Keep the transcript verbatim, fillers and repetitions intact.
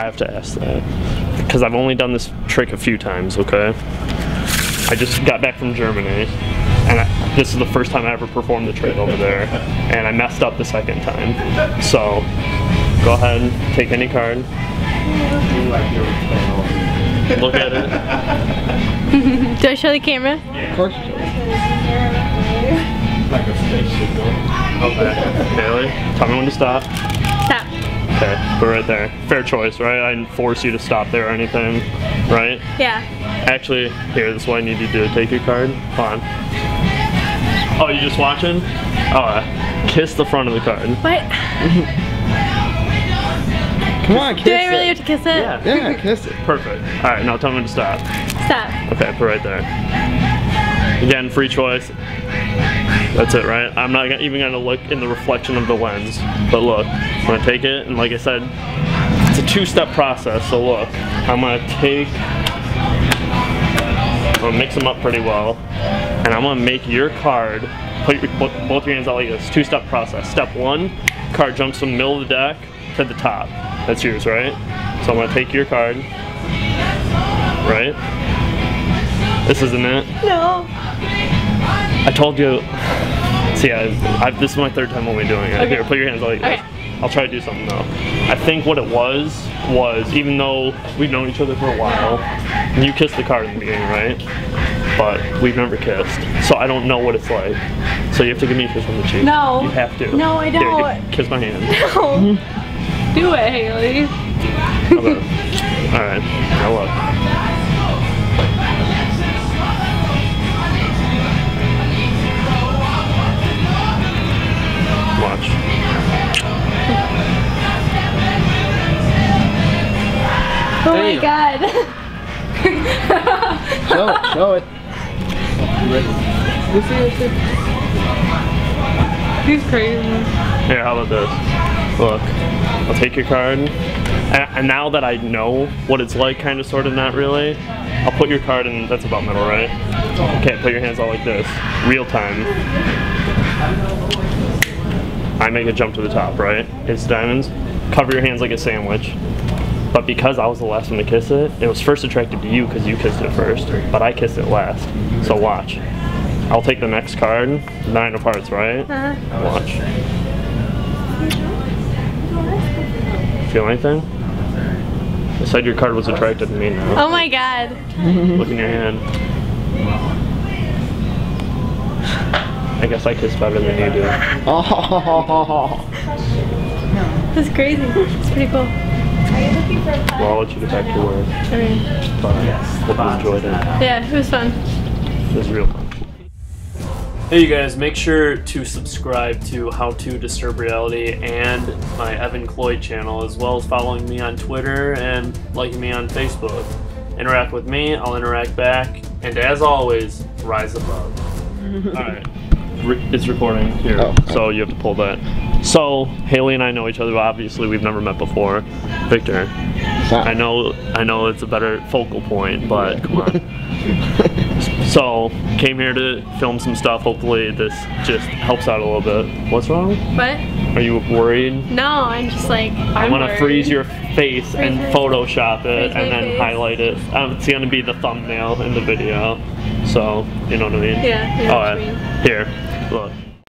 I have to ask that, because I've only done this trick a few times, okay? I just got back from Germany, and I, this is the first time I ever performed the trick over there, and I messed up the second time. So, go ahead, take any card. Look at it. Do I show the camera? Yeah. Of course you do. Like a spaceship door. Okay. Hailee, tell me when to stop. Stop. Okay, we're right there. Fair choice, right? I didn't force you to stop there or anything, right? Yeah. Actually, here, this is what I need you to do. Take your card. Hold on. Oh, you just watching? Oh, uh, kiss the front of the card. What? Come on, kiss it. Do I really it. have to kiss it? Yeah. Yeah, kiss it. Perfect. All right, now tell me when to stop. Stop. Okay, we're right there. Again, free choice. That's it, right? I'm not even gonna look in the reflection of the lens, but look, I'm gonna take it, and like I said, it's a two-step process, so look, I'm gonna take, I'm gonna mix them up pretty well, and I'm gonna make your card, put your, both your hands out like this, two-step process. Step one, card jumps from the middle of the deck to the top. That's yours, right? So I'm gonna take your card, right? This isn't it? No. I told you. See, I've, I've, this is my third time only doing it. Okay. Here, put your hands like this. Okay. I'll try to do something though. I think what it was was, even though we've known each other for a while, and you kissed the card in the beginning, right? But we've never kissed, so I don't know what it's like. So you have to give me a kiss on the cheek. No. You have to. No, I don't. Here, kiss my hand. No. Mm-hmm. Do it, Hailee. All right. Now look. Oh Damn. my god. Show it, show it. You see it? He's crazy. Here, how about this? Look, I'll take your card, and, and now that I know what it's like, kind of, sort of, not really, I'll put your card in, that's about middle, right? Okay, put your hands out like this, real time. I make a jump to the top, right? It's diamonds. Cover your hands like a sandwich. But because I was the last one to kiss it, it was first attracted to you because you kissed it first, but I kissed it last. So watch. I'll take the next card, nine of hearts, right? Uh-huh. Watch. Feel anything? I said your card was attracted to me now. Oh my god. Look in your hand. I guess I kiss better than you do. Oh. That's crazy. It's pretty cool. Well, I'll let you get back to work. I mean, yes, hope you enjoyed it. Yeah, it was fun. It was real fun. Hey, you guys, make sure to subscribe to How To Disturb Reality and my Evan Cloyd channel, as well as following me on Twitter and liking me on Facebook. Interact with me, I'll interact back, and as always, rise above. Alright. It's recording here, oh, okay. So you have to pull that. So Hailee and I know each other, but obviously we've never met before. Victor, Stop. I know, I know it's a better focal point, but yeah. Come on. So came here to film some stuff. Hopefully this just helps out a little bit. What's wrong? What? Are you worried? No, I'm just like I'm I want to freeze your face and Photoshop it and then face. highlight it. Um, it's gonna be the thumbnail in the video. So you know what I mean? Yeah. You know All right. Mean. Here. Look.